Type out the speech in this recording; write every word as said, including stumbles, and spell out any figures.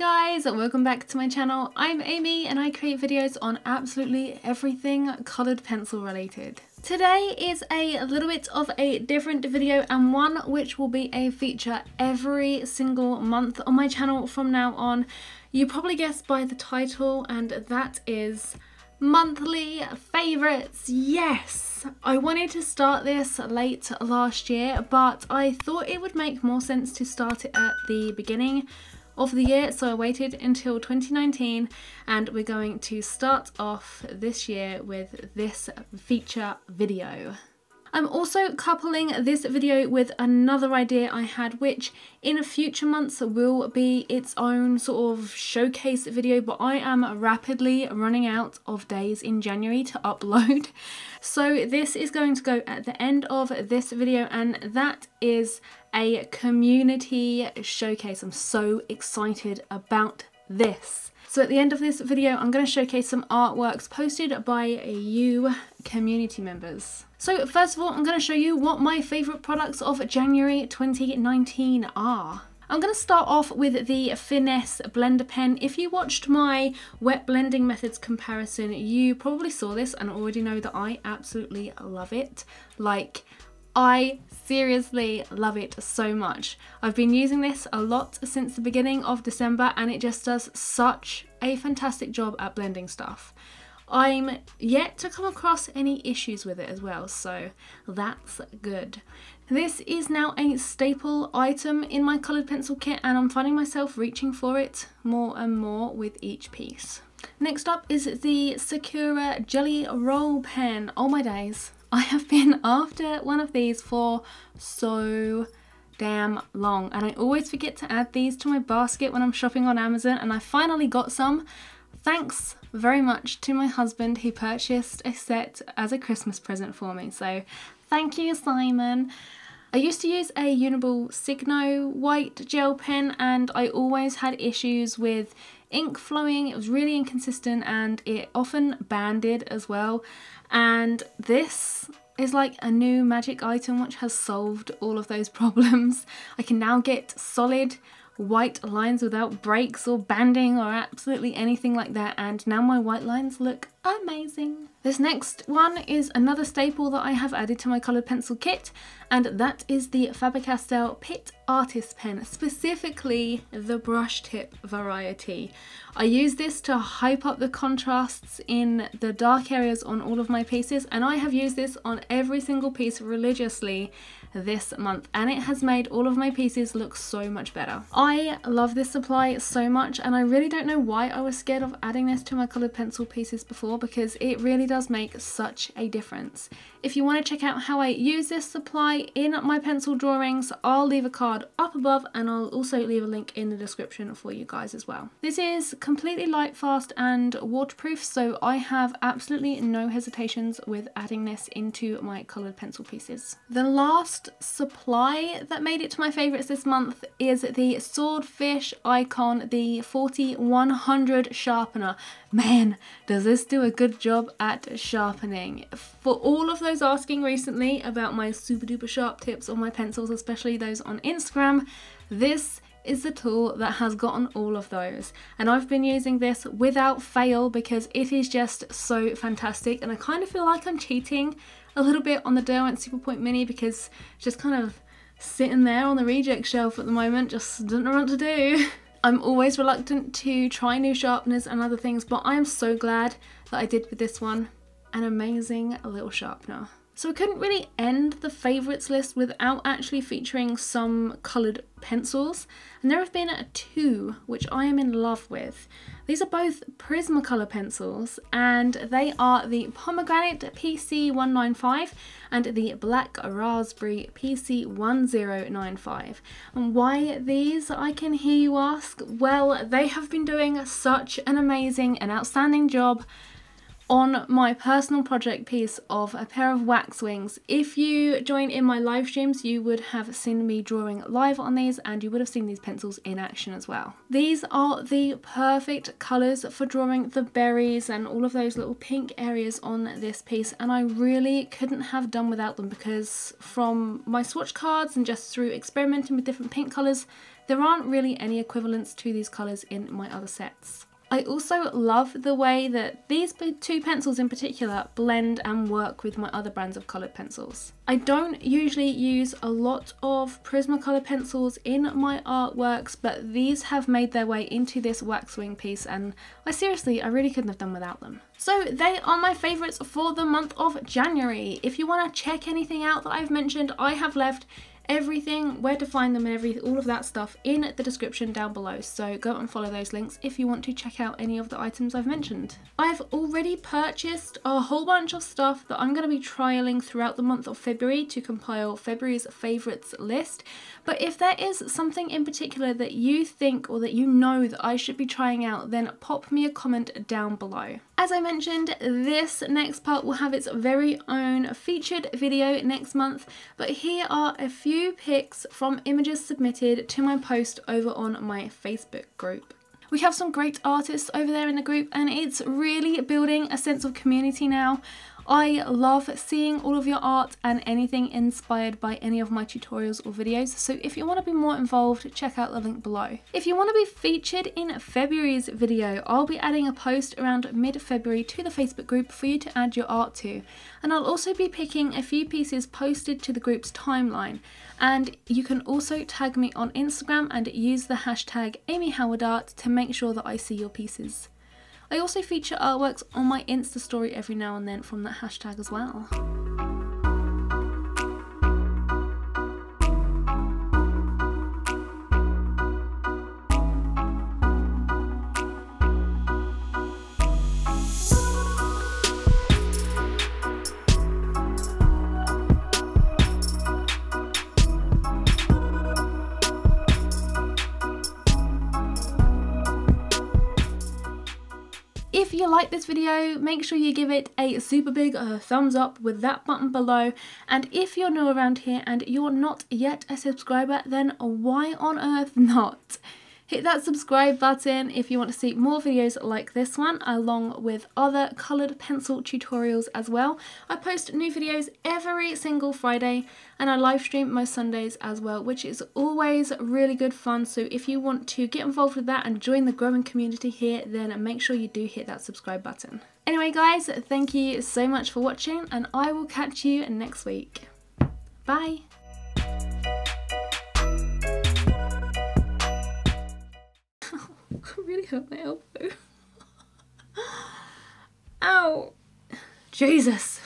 guys, welcome back to my channel. I'm Amy and I create videos on absolutely everything coloured pencil related. Today is a little bit of a different video and one which will be a feature every single month on my channel from now on. You probably guessed by the title, and that is monthly favourites. Yes! I wanted to start this late last year, but I thought it would make more sense to start it at the beginning of the year, so I waited until twenty nineteen, and we're going to start off this year with this feature video. I'm also coupling this video with another idea I had, which in future months will be its own sort of showcase video, but I am rapidly running out of days in January to upload. So this is going to go at the end of this video, and that is a community showcase. I'm so excited about this. So at the end of this video, I'm going to showcase some artworks posted by you community members. So first of all, I'm going to show you what my favourite products of January twenty nineteen are. I'm going to start off with the Finesse Blender Pen. If you watched my wet blending methods comparison, you probably saw this and already know that I absolutely love it. Like, I seriously love it so much. I've been using this a lot since the beginning of December, and it just does such a fantastic job at blending stuff. I'm yet to come across any issues with it as well, so that's good. This is now a staple item in my coloured pencil kit, and I'm finding myself reaching for it more and more with each piece. Next up is the Sakura Gelly Roll Pen. Oh my days. I have been after one of these for so damn long, and I always forget to add these to my basket when I'm shopping on Amazon, and I finally got some. Thanks very much to my husband who purchased a set as a Christmas present for me, so thank you, Simon. I used to use a Uniball Signo white gel pen, and I always had issues with ink flowing. It was really inconsistent and it often banded as well, and this is like a new magic item which has solved all of those problems. I can now get solid white lines without breaks or banding or absolutely anything like that, and now my white lines look amazing. This next one is another staple that I have added to my coloured pencil kit, and that is the Faber-Castell Pitt Artist Pen, specifically the brush tip variety. I use this to hype up the contrasts in the dark areas on all of my pieces, and I have used this on every single piece religiously this month, and it has made all of my pieces look so much better. I love this supply so much, and I really don't know why I was scared of adding this to my coloured pencil pieces before, because it really does make such a difference. If you want to check out how I use this supply in my pencil drawings, I'll leave a card up above, and I'll also leave a link in the description for you guys as well. This is completely light, fast and waterproof, so I have absolutely no hesitations with adding this into my coloured pencil pieces. The last supply that made it to my favourites this month is the Swordfish IKON, the forty one hundred sharpener. Man, does this do a good job at sharpening. For all of those asking recently about my super duper sharp tips on my pencils, especially those on Instagram, this is the tool that has gotten all of those, and I've been using this without fail because it is just so fantastic, and I kind of feel like I'm cheating a little bit on the Derwent Superpoint Mini because it's just kind of sitting there on the reject shelf at the moment, just don't know what to do. I'm always reluctant to try new sharpeners and other things, but I am so glad that I did with this one. An amazing little sharpener. So I couldn't really end the favourites list without actually featuring some coloured pencils, and there have been two which I am in love with. These are both Prismacolor pencils, and they are the Pomegranate P C one nine five and the Black Raspberry P C one zero nine five. And why these, I can hear you ask? Well, they have been doing such an amazing and outstanding job on my personal project piece of a pair of wax wings. If you join in my live streams, you would have seen me drawing live on these, and you would have seen these pencils in action as well. These are the perfect colours for drawing the berries and all of those little pink areas on this piece, and I really couldn't have done without them, because from my swatch cards and just through experimenting with different pink colours, there aren't really any equivalents to these colours in my other sets. I also love the way that these two pencils in particular blend and work with my other brands of coloured pencils. I don't usually use a lot of Prismacolor pencils in my artworks, but these have made their way into this wax wing piece, and I seriously, I really couldn't have done without them. So they are my favourites for the month of January. If you want to check anything out that I've mentioned, I have left everything, where to find them and every, all of that stuff in the description down below, so go and follow those links if you want to check out any of the items I've mentioned. I've already purchased a whole bunch of stuff that I'm going to be trialling throughout the month of February to compile February's favourites list, but if there is something in particular that you think or that you know that I should be trying out, then pop me a comment down below. As I mentioned, this next part will have its very own featured video next month, but here are a few picks from images submitted to my post over on my Facebook group. We have some great artists over there in the group, and it's really building a sense of community now. I love seeing all of your art and anything inspired by any of my tutorials or videos, so if you want to be more involved, check out the link below. If you want to be featured in February's video, I'll be adding a post around mid-February to the Facebook group for you to add your art to, and I'll also be picking a few pieces posted to the group's timeline, and you can also tag me on Instagram and use the hashtag Amiehowardart to make sure that I see your pieces. I also feature artworks on my Insta story every now and then from that hashtag as well. If you like this video, make sure you give it a super big uh, thumbs up with that button below, and if you're new around here and you're not yet a subscriber, then why on earth not? Hit that subscribe button if you want to see more videos like this one, along with other coloured pencil tutorials as well. I post new videos every single Friday, and I live stream most Sundays as well, which is always really good fun, so if you want to get involved with that and join the growing community here, then make sure you do hit that subscribe button. Anyway guys, thank you so much for watching, and I will catch you next week. Bye! I really hurt my elbow. Ow! Jesus!